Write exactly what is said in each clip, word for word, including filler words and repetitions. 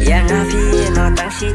Yang api no tang si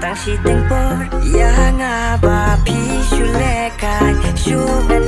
tengpor, yang apa pisu lekai,